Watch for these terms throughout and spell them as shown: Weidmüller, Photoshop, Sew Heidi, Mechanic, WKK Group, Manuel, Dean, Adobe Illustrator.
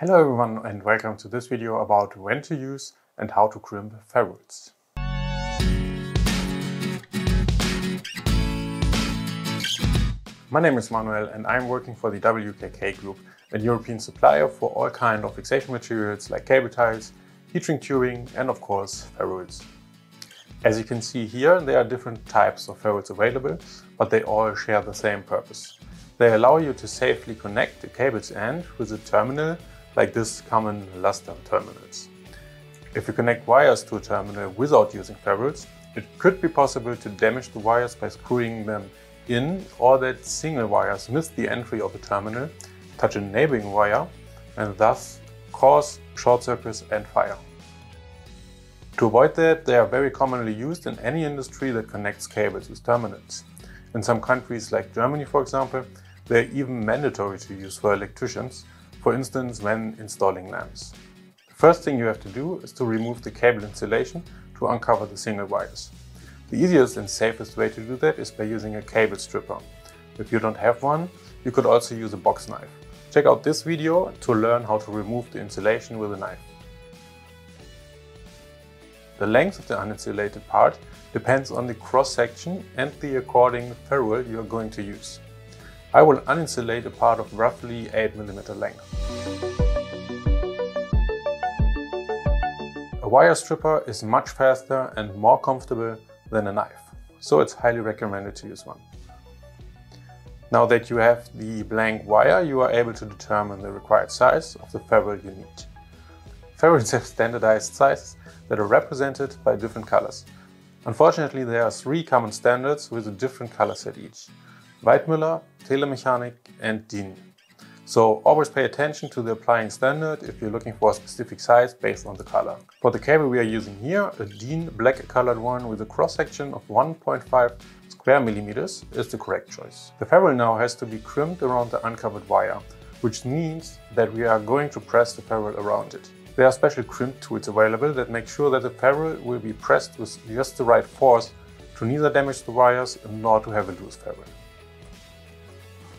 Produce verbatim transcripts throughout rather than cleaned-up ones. Hello everyone and welcome to this video about when to use and how to crimp ferrules. My name is Manuel and I'm working for the W K K Group, a European supplier for all kinds of fixation materials like cable ties, heat shrink tubing and of course ferrules. As you can see here, there are different types of ferrules available, but they all share the same purpose. They allow you to safely connect the cable's end with a terminal like this common luster terminals. If you connect wires to a terminal without using ferrules, it could be possible to damage the wires by screwing them in, or that single wires miss the entry of the terminal, touch a neighboring wire and thus cause short circuits and fire. To avoid that, they are very commonly used in any industry that connects cables with terminals. In some countries like Germany, for example, they are even mandatory to use for electricians, for instance when installing lamps. The first thing you have to do is to remove the cable insulation to uncover the single wires. The easiest and safest way to do that is by using a cable stripper. If you don't have one, you could also use a box knife. Check out this video to learn how to remove the insulation with a knife. The length of the uninsulated part depends on the cross-section and the according ferrule you are going to use. I will uninsulate a part of roughly eight millimeter length. A wire stripper is much faster and more comfortable than a knife, so it's highly recommended to use one. Now that you have the blank wire, you are able to determine the required size of the ferrule you need. Ferrules have standardized sizes that are represented by different colors. Unfortunately, there are three common standards with a different color set each: Weidmüller, Mechanic and Dean. So always pay attention to the applying standard if you're looking for a specific size based on the color. For the cable we are using here, a Dean black colored one with a cross section of one point five square millimeters is the correct choice. The ferrule now has to be crimped around the uncovered wire, which means that we are going to press the ferrule around it. There are special crimp tools available that make sure that the ferrule will be pressed with just the right force to neither damage the wires nor to have a loose ferrule.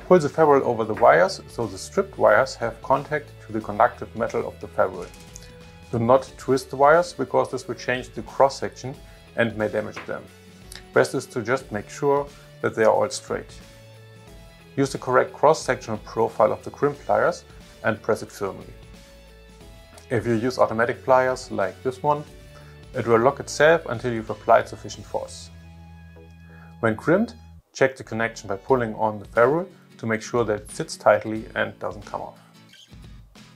Pull the ferrule over the wires so the stripped wires have contact to the conductive metal of the ferrule. Do not twist the wires because this will change the cross section and may damage them. Best is to just make sure that they are all straight. Use the correct cross-sectional profile of the crimp pliers and press it firmly. If you use automatic pliers like this one, it will lock itself until you've applied sufficient force. When crimped, check the connection by pulling on the ferrule to make sure that it sits tightly and doesn't come off.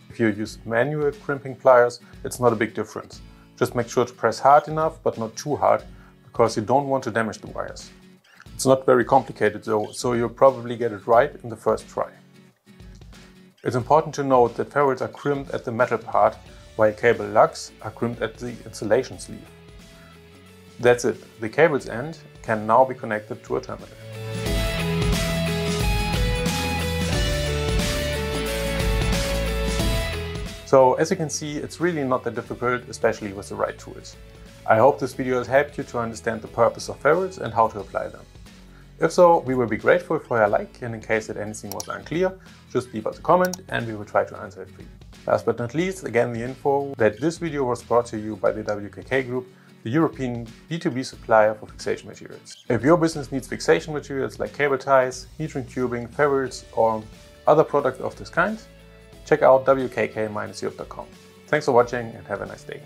If you use manual crimping pliers, it's not a big difference. Just make sure to press hard enough but not too hard, because you don't want to damage the wires. It's not very complicated though, so you'll probably get it right in the first try. It's important to note that ferrules are crimped at the metal part, while cable lugs are crimped at the insulation sleeve. That's it, the cable's end can now be connected to a terminal. So as you can see, it's really not that difficult, especially with the right tools. I hope this video has helped you to understand the purpose of ferrules and how to apply them. If so, we will be grateful for your like, and in case that anything was unclear, just leave us a comment and we will try to answer it for you. Last but not least, again the info that this video was brought to you by the W K K Group, the European B two B supplier for fixation materials. If your business needs fixation materials like cable ties, heat shrink tubing, ferrules or other products of this kind, check out W K K shop dot com. Thanks for watching and have a nice day.